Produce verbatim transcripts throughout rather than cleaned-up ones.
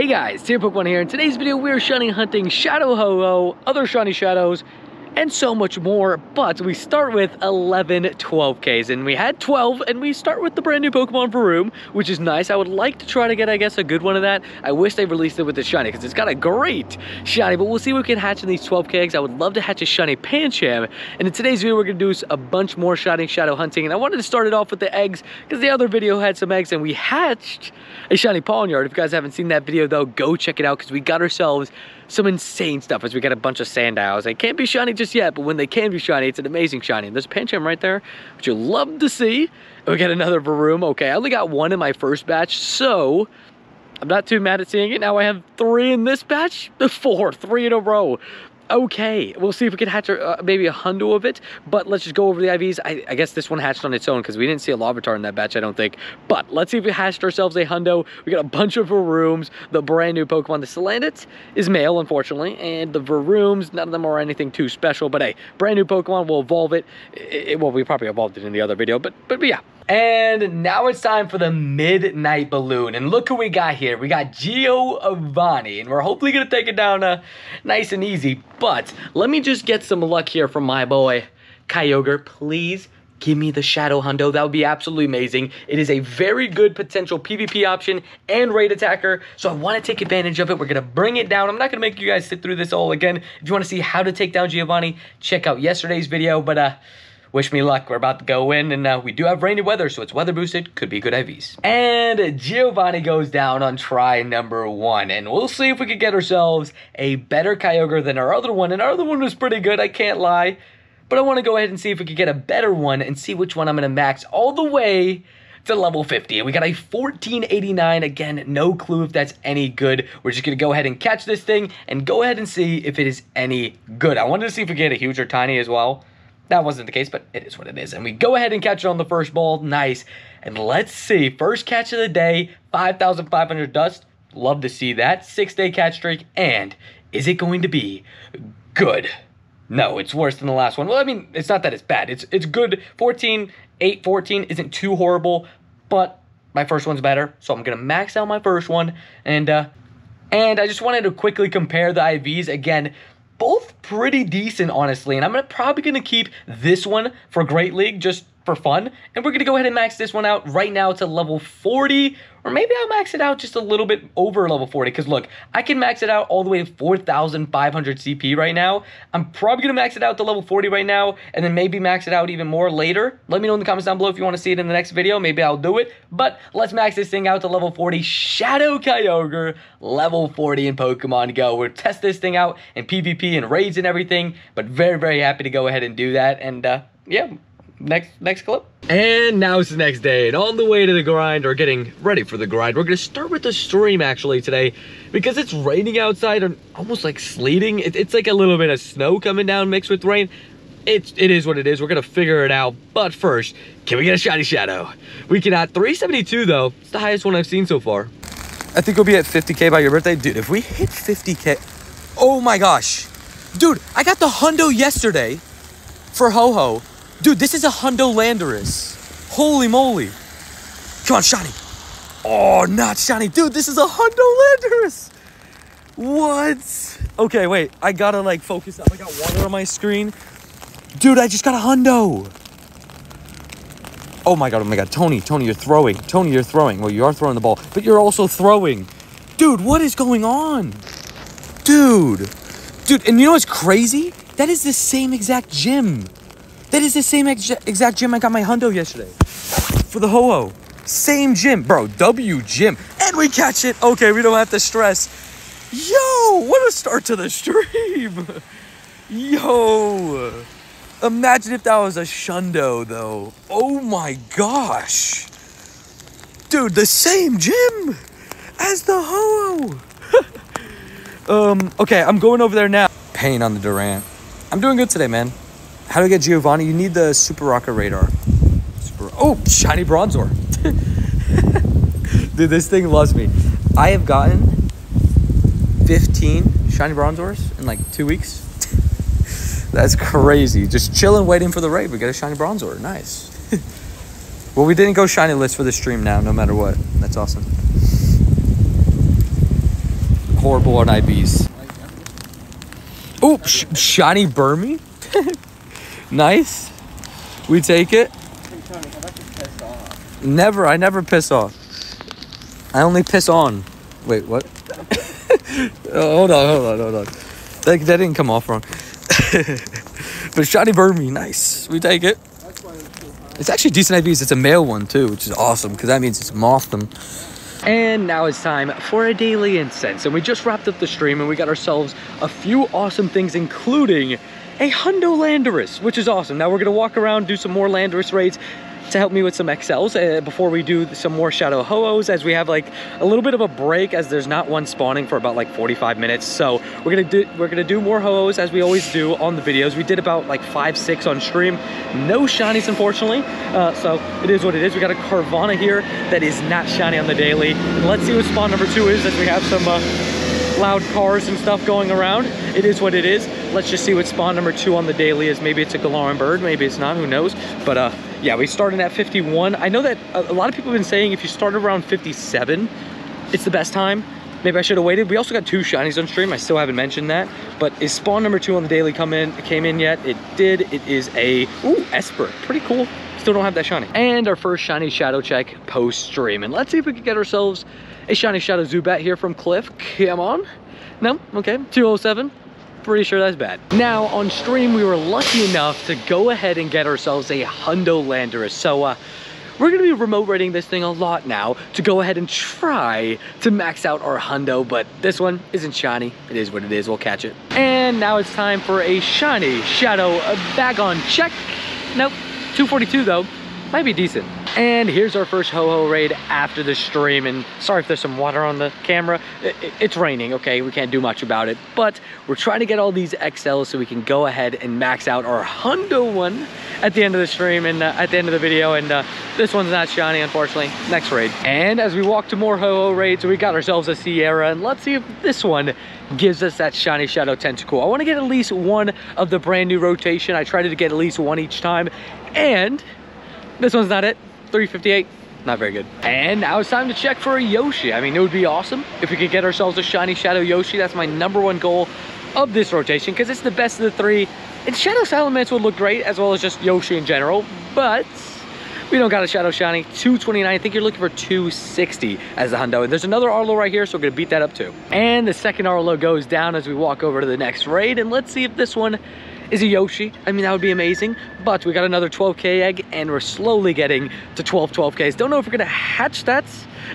Hey guys, TierPoke one here. In today's video, we're shiny hunting Shadow Ho-Oh, other shiny shadows, and so much more. But we start with eleven twelve Ks, and we had twelve, and we start with the brand new Pokemon Varoom, which is nice. I would like to try to get, I guess, a good one of that. I wish they released it with the shiny, because it's got a great shiny, but we'll see what we can hatch in these twelve Ks. I would love to hatch a shiny Pancham, and in today's video, we're gonna do a bunch more shiny shadow hunting, and I wanted to start it off with the eggs, because the other video had some eggs, and we hatched a shiny Pawniard. If you guys haven't seen that video, though, go check it out, because we got ourselves some insane stuff, as we got a bunch of Sandials. They can't be shiny just yet, but when they can be shiny, it's an amazing shiny. And there's a Pancham right there, which you'll love to see. We got another Varoom. Okay, I only got one in my first batch, so I'm not too mad at seeing it. Now I have three in this batch. The four, three in a row. Okay, we'll see if we can hatch uh, maybe a hundo of it, but let's just go over the I Vs. I, I guess this one hatched on its own because we didn't see a Lavitar in that batch, I don't think. But let's see if we hatched ourselves a hundo. We got a bunch of Varooms, the brand new Pokemon. The Salandit is male, unfortunately, and the Varooms, none of them are anything too special, but hey, brand new Pokemon, we'll evolve it. It, it well, we probably evolved it in the other video, but, but, but yeah. And now it's time for the Midnight Balloon, and look who we got here. We got Giovanni, and we're hopefully gonna take it down uh, nice and easy. But let me just get some luck here from my boy Kyogre. Please give me the Shadow Hundo. That would be absolutely amazing. It is a very good potential PvP option and raid attacker, so I want to take advantage of it. We're going to bring it down. I'm not going to make you guys sit through this all again. If you want to see how to take down Giovanni, check out yesterday's video. But uh, wish me luck. We're about to go in, and uh, we do have rainy weather, so it's weather boosted. Could be good I Vs. And Giovanni goes down on try number one, and we'll see if we could get ourselves a better Kyogre than our other one. And our other one was pretty good, I can't lie, but I want to go ahead and see if we could get a better one and see which one I'm going to max all the way to level fifty. And we got a fourteen eighty-nine. Again, no clue if that's any good. We're just gonna go ahead and catch this thing and go ahead and see if it is any good. I wanted to see if we could get a huge or tiny as well. That wasn't the case, but it is what it is. And we go ahead and catch it on the first ball. Nice. And let's see. First catch of the day, five thousand five hundred dust. Love to see that. Six-day catch streak. And is it going to be good? No, it's worse than the last one. Well, I mean, it's not that it's bad. It's it's good. fourteen, eight, fourteen isn't too horrible, but my first one's better. So I'm going to max out my first one. And, uh, and I just wanted to quickly compare the I Vs again. Both pretty decent, honestly, and I'm gonna, probably going to keep this one for Great League just for fun, and we're going to go ahead and max this one out right now to level forty, or maybe I'll max it out just a little bit over level forty, because look, I can max it out all the way to four thousand five hundred C P right now. I'm probably going to max it out to level forty right now, and then maybe max it out even more later. Let me know in the comments down below if you want to see it in the next video. Maybe I'll do it, but let's max this thing out to level forty. Shadow Kyogre, level forty in Pokemon Go. We'll test this thing out in PvP and raids and everything, but very, very happy to go ahead and do that, and uh, yeah. Next next clip. And now it's the next day, and on the way to the grind, or getting ready for the grind, we're gonna start with the stream actually today, because it's raining outside and almost like sleeting. It, it's like a little bit of snow coming down mixed with rain. It's, it is what it is. We're gonna figure it out. But first, can we get a shiny shadow? We cannot. Three seventy-two though. It's the highest one I've seen so far. I think we'll be at fifty K by your birthday. Dude, if we hit fifty K, oh my gosh. Dude, I got the hundo yesterday for Ho-Oh. Dude, this is a hundo Landorus. Holy moly. Come on, shiny. Oh, not shiny. Dude, this is a hundo Landorus. What? Okay, wait. I gotta, like, focus up. I got water on my screen. Dude, I just got a hundo. Oh, my God. Oh, my God. Tony, Tony, you're throwing. Tony, you're throwing. Well, you are throwing the ball, but you're also throwing. Dude, what is going on? Dude. Dude, and you know what's crazy? That is the same exact gym. That is the same ex exact gym I got my hundo yesterday for the Ho-Oh. Same gym, bro. W gym. And we catch it. Okay, we don't have to stress. Yo, what a start to the stream. Yo. Imagine if that was a shundo, though. Oh, my gosh. Dude, the same gym as the Ho-Oh. um, okay, I'm going over there now. Pain on the Durant. I'm doing good today, man. How do I get Giovanni? You need the Super Rocket Radar. Super, oh, shiny Bronzor. Dude, this thing loves me. I have gotten fifteen shiny Bronzors in like two weeks. That's crazy. Just chilling, waiting for the raid. We got a shiny Bronzor. Nice. Well, we didn't go shiny list for the stream now, no matter what. That's awesome. foreborn I Bs. Ooh, sh shiny Burmy. Nice. We take it. Never, I never piss off. I only piss on. Wait, what? Oh, hold on, hold on, hold on. That, that didn't come off wrong. But shiny Burmy, nice. We take it. It's actually decent I Bs. It's a male one too, which is awesome because that means it's moth them. And now it's time for a daily incense. And we just wrapped up the stream and we got ourselves a few awesome things, including a Hundo Landorus, which is awesome. Now we're gonna walk around, do some more Landorus raids to help me with some X Ls uh, before we do some more Shadow Ho-Ohs, as we have like a little bit of a break as there's not one spawning for about like forty-five minutes. So we're gonna do we're gonna do more Ho-Ohs as we always do on the videos. We did about like five, six on stream. No shinies, unfortunately. Uh, so it is what it is. We got a Carvanha here that is not shiny on the daily. And let's see what spawn number two is, as we have some uh, loud cars and stuff going around. It is what it is. Let's just see what spawn number two on the daily is. Maybe it's a Galarian bird, maybe it's not, who knows? But uh. yeah, we started at fifty-one. I know that a lot of people have been saying if you start around fifty-seven, it's the best time. Maybe I should have waited. We also got two shinies on stream. I still haven't mentioned that. But is spawn number two on the daily come in? Came in yet? It did. It is a, ooh, Esper. Pretty cool. Still don't have that shiny. And our first shiny shadow check post stream. And let's see if we can get ourselves a shiny shadow Zubat here from Cliff. Come on. No? Okay. two oh seven. Pretty sure that's bad. Now on stream we were lucky enough to go ahead and get ourselves a Hundo Landorus, so uh we're gonna be remote rating this thing a lot now to go ahead and try to max out our Hundo. But this one isn't shiny. It is what it is. We'll catch it. And now it's time for a shiny shadow bag on check. Nope. Two forty-two though, might be decent. And here's our first Ho-Oh raid after the stream. And sorry if there's some water on the camera. It, it, it's raining, okay? We can't do much about it. But we're trying to get all these X Ls so we can go ahead and max out our Hundo one at the end of the stream and uh, at the end of the video. And uh, this one's not shiny, unfortunately. Next raid. And as we walk to more Ho-Oh raids, we got ourselves a Sierra. And let's see if this one gives us that shiny shadow Tentacool. I want to get at least one of the brand new rotation. I tried to get at least one each time. And this one's not it. three fifty-eight, not very good. And now it's time to check for a Yoshi. I mean, it would be awesome if we could get ourselves a shiny shadow Yoshi. That's my number one goal of this rotation because it's the best of the three. And shadow Salamence would look great, as well as just Yoshi in general, but we don't got a shadow shiny. Two twenty-nine, I think you're looking for two sixty as the Hundo. And there's another Arlo right here, so we're gonna beat that up too. And the second Arlo goes down as we walk over to the next raid, and let's see if this one is a Yoshi. I mean, that would be amazing, but we got another twelve K egg and we're slowly getting to twelve twelve Ks. Don't know if we're gonna hatch that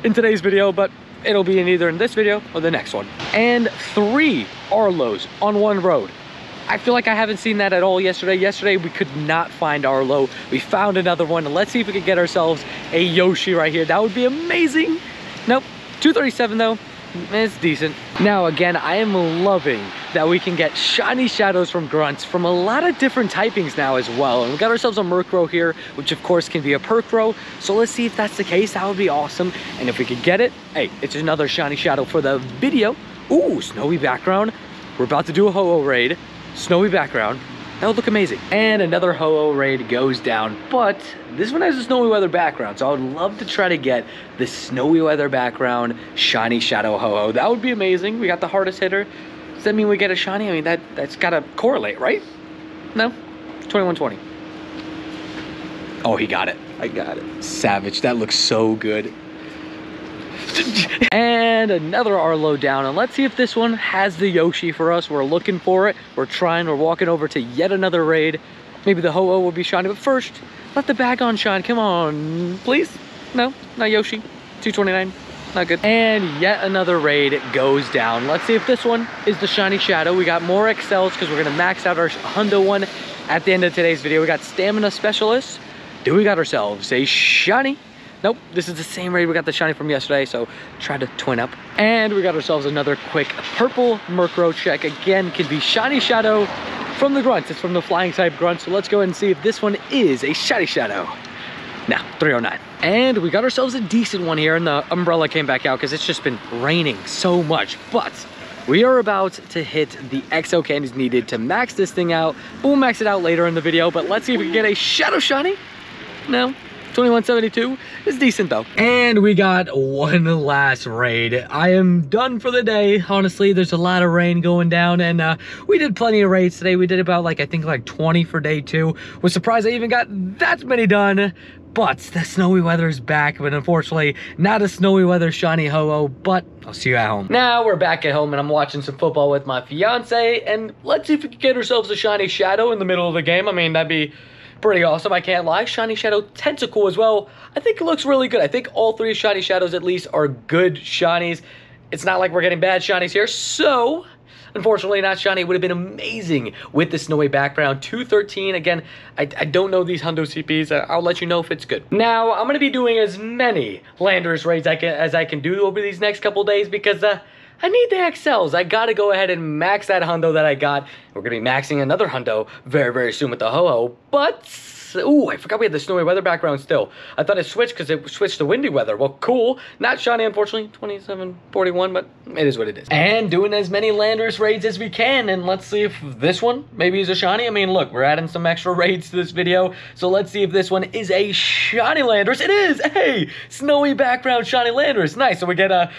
in today's video, but it'll be in either in this video or the next one. And three Arlos on one road. I feel like I haven't seen that at all yesterday. Yesterday, we could not find Arlo. We found another one, and let's see if we can get ourselves a Yoshi right here. That would be amazing. Nope, two thirty-seven though. It's decent. Now again, I am loving that we can get shiny shadows from grunts from a lot of different typings now as well. And we got ourselves a Murkrow here, which of course can be a Perkrow. So let's see if that's the case. That would be awesome. And if we could get it, hey, it's another shiny shadow for the video. Ooh, snowy background. We're about to do a Ho-Oh raid. Snowy background. That would look amazing. And another Ho-Oh raid goes down, but this one has a snowy weather background, so I would love to try to get the snowy weather background shiny shadow Ho-Oh. That would be amazing. We got the hardest hitter. Does that mean we get a shiny? I mean, that, that's gotta correlate, right? No? twenty-one twenty. Oh, he got it. I got it. Savage. That looks so good. And another Arlo down, and let's see if this one has the Yoshi for us. We're looking for it. We're trying. We're walking over to yet another raid. Maybe the Ho-Oh will be shiny, but first let the bag on shine. Come on, please. No, not Yoshi. Two twenty-nine, not good. And yet another raid goes down. Let's see if this one is the shiny shadow. We got more X Ls because we're gonna max out our Hundo one at the end of today's video. We got stamina specialist. Do we got ourselves a shiny? Nope, this is the same raid we got the shiny from yesterday, so try to twin up. And we got ourselves another quick purple Murkrow check. Again, can be shiny shadow from the grunts. It's from the flying type grunt, so let's go ahead and see if this one is a shiny shadow. Now, three oh nine. And we got ourselves a decent one here, and the umbrella came back out because it's just been raining so much, but we are about to hit the X L candies needed to max this thing out. We'll max it out later in the video, but let's see if we can get a shadow shiny. No. twenty-one seventy-two is decent though. And we got one last raid. I am done for the day. Honestly, there's a lot of rain going down, and uh, we did plenty of raids today. We did about like, I think like twenty for day two. Was surprised I even got that many done. But the snowy weather is back, but unfortunately, not a snowy weather shiny Ho-Oh, but I'll see you at home. Now we're back at home and I'm watching some football with my fiance, and let's see if we can get ourselves a shiny Shadow in the middle of the game. I mean, that'd be pretty awesome, I can't lie. Shiny Shadow Tentacool as well. I think it looks really good. I think all three shiny Shadows at least are good shinies. It's not like we're getting bad shinies here, so... Unfortunately, not shiny. It would have been amazing with the snowy background. two thirteen. Again, I, I don't know these hundo C Ps. I'll let you know if it's good. Now, I'm going to be doing as many Landorus raids I can, as I can do over these next couple days because uh, I need the X Ls. I got to go ahead and max that hundo that I got. We're going to be maxing another hundo very, very soon with the Ho-Oh, but... Ooh, I forgot we had the snowy weather background still. I thought it switched because it switched to windy weather. Well, cool. Not shiny, unfortunately. twenty-seven forty-one, but it is what it is. And doing as many Landorus raids as we can. And let's see if this one maybe is a shiny. I mean, look, we're adding some extra raids to this video. So let's see if this one is a shiny Landorus. It is! Hey! Snowy background shiny Landorus. Nice. So we get a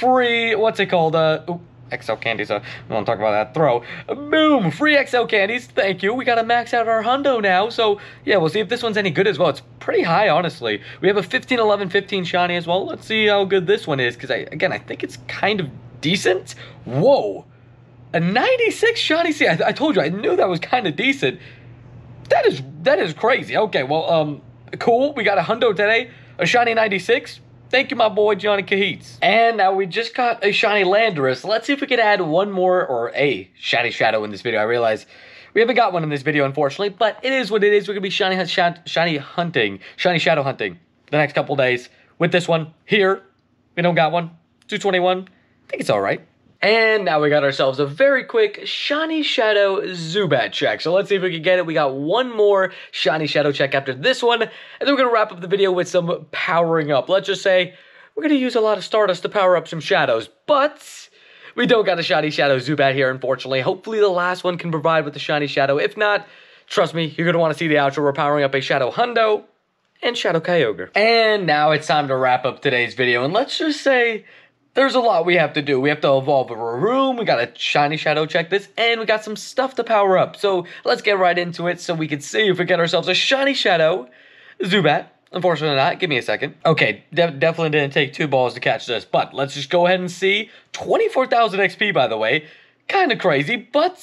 free, what's it called? Uh, ooh. X L candies, uh, I want to talk about that throw. Boom! Free X L candies, thank you. We gotta max out our hundo now, so yeah, we'll see if this one's any good as well. It's pretty high, honestly. We have a fifteen eleven fifteen shiny as well. Let's see how good this one is, because I, again, I think it's kind of decent. Whoa! A ninety-six shiny, see, I, I told you, I knew that was kind of decent. That is, that is crazy. Okay, well, um, cool, we got a hundo today, a shiny ninety-six. Thank you, my boy, Johnny Cahites. And now we just got a shiny Landorus. Let's see if we can add one more, or a shiny Shadow in this video. I realize we haven't got one in this video, unfortunately, but it is what it is. We're going to be shiny, hunt, shiny hunting, shiny Shadow hunting the next couple days. With this one here, we don't got one. two twenty-one, I think it's all right. And now we got ourselves a very quick shiny Shadow Zubat check. So let's see if we can get it. We got one more shiny Shadow check after this one. And then we're going to wrap up the video with some powering up. Let's just say we're going to use a lot of Stardust to power up some Shadows. But we don't got a shiny Shadow Zubat here, unfortunately. Hopefully the last one can provide with the shiny Shadow. If not, trust me, you're going to want to see the outro. We're powering up a Shadow Hundo and Shadow Kyogre. And now it's time to wrap up today's video. And let's just say... there's a lot we have to do. We have to evolve a Revroom, we got a shiny Shadow check this, and we got some stuff to power up. So let's get right into it so we can see if we get ourselves a shiny Shadow Zubat. Unfortunately not, give me a second. Okay, de definitely didn't take two balls to catch this, but let's just go ahead and see. twenty-four thousand X P, by the way. Kind of crazy, but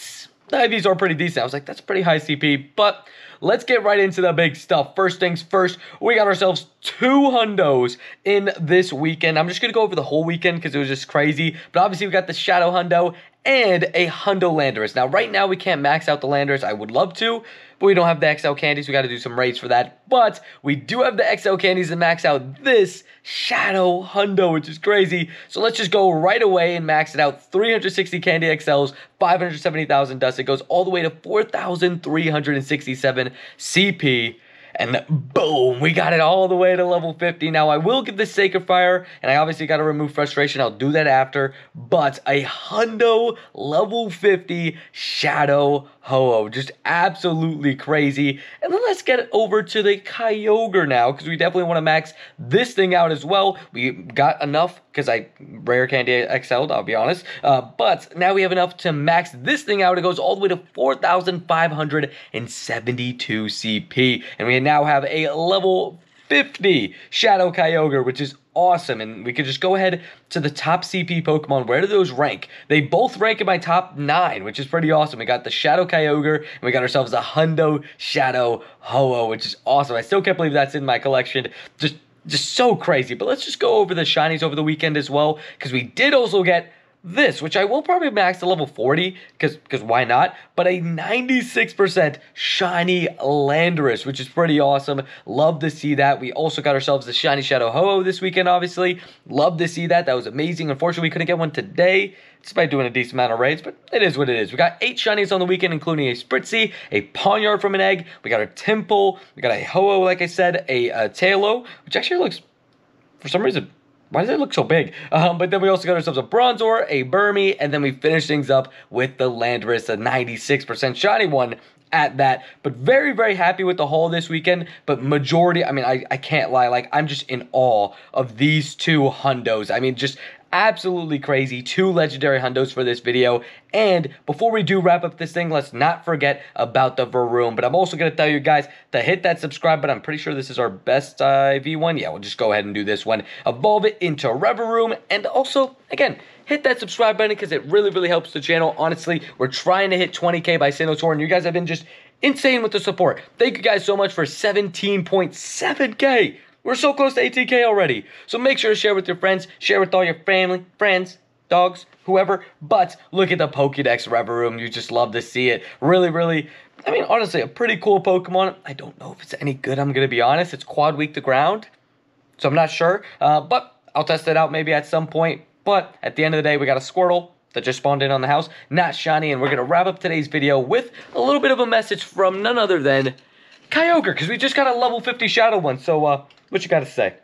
the I Vs are pretty decent. I was like, that's pretty high C P, but... let's get right into the big stuff. First things first, we got ourselves two hundos in this weekend. I'm just going to go over the whole weekend because it was just crazy. But obviously, we got the Shadow Hundo and a Hundo Landorus. Now, right now, we can't max out the Landorus. I would love to, but we don't have the X L candies. We got to do some raids for that. But we do have the X L candies to max out this Shadow Hundo, which is crazy. So let's just go right away and max it out. three hundred sixty candy X Ls, five hundred seventy thousand dust. It goes all the way to four thousand three hundred sixty-seven C P, and boom, we got it all the way to level fifty. Now, I will get the Sacred Fire, and I obviously got to remove frustration. I'll do that after, but a hundo level fifty Shadow Ho-Oh, just absolutely crazy. And then let's get over to the Kyogre now, because we definitely want to max this thing out as well. We got enough, because I rare candy excelled, I'll be honest. Uh, but now we have enough to max this thing out. It goes all the way to four thousand five hundred seventy-two C P. And we now have a level fifty Shadow Kyogre, which is awesome. And we could just go ahead to the top C P Pokemon. Where do those rank? They both rank in my top nine, which is pretty awesome. We got the Shadow Kyogre, and we got ourselves a hundo Shadow Ho-Oh, which is awesome. I still can't believe that's in my collection. Just, just so crazy. But let's just go over the shinies over the weekend as well, because we did also get this, which I will probably max to level forty, because because why not? But a ninety-six percent shiny Landorus, which is pretty awesome. Love to see that. We also got ourselves the shiny Shadow Ho-Oh this weekend, obviously. Love to see that. That was amazing. Unfortunately, we couldn't get one today, despite doing a decent amount of raids, but it is what it is. We got eight shinies on the weekend, including a Spritzy, a Pawniard from an egg. We got a Temple. We got a Ho-Oh, like I said, a, a Tailo, which actually looks, for some reason, why does it look so big? Um, but then we also got ourselves a Bronzor, a Burmy, and then we finish things up with the Landorus, a ninety-six percent shiny one. at that. But very, very happy with the haul this weekend. But majority, I mean, I, I can't lie. Like, I'm just in awe of these two hundos. I mean, just absolutely crazy. Two legendary hundos for this video. And before we do wrap up this thing, let's not forget about the Varoom. But I'm also going to tell you guys to hit that subscribe button. I'm pretty sure this is our best I V one. Yeah, we'll just go ahead and do this one. Evolve it into Revroom. And also, again, hit that subscribe button because it really, really helps the channel. Honestly, we're trying to hit twenty K by Sinnoh Tour, and you guys have been just insane with the support. Thank you guys so much for seventeen point seven K. We're so close to eighteen K already. So make sure to share with your friends, share with all your family, friends, dogs, whoever. But look at the Pokédex Revroom. You just love to see it. Really, really, I mean, honestly, a pretty cool Pokemon. I don't know if it's any good, I'm going to be honest. It's quad weak to ground, so I'm not sure. Uh, but I'll test it out maybe at some point. But at the end of the day, we got a Squirtle that just spawned in on the house. Not shiny. And we're going to wrap up today's video with a little bit of a message from none other than Kyogre, because we just got a level fifty Shadow one, so uh, what you got to say?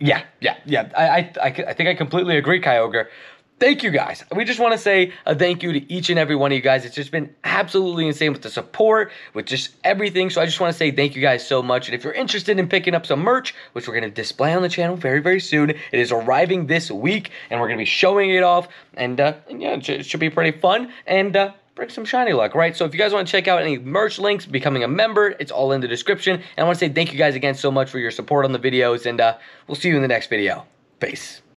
Yeah, yeah, yeah, I, I, I, I think I completely agree, Kyogre. Thank you guys. We just want to say a thank you to each and every one of you guys. It's just been absolutely insane with the support, with just everything. So I just want to say thank you guys so much. And if you're interested in picking up some merch, which we're going to display on the channel very, very soon, it is arriving this week, and we're going to be showing it off. And, uh, and yeah, it should be pretty fun. And, uh, bring some shiny luck, right? So if you guys want to check out any merch links, becoming a member, it's all in the description. And I want to say thank you guys again so much for your support on the videos, and uh, we'll see you in the next video. Peace.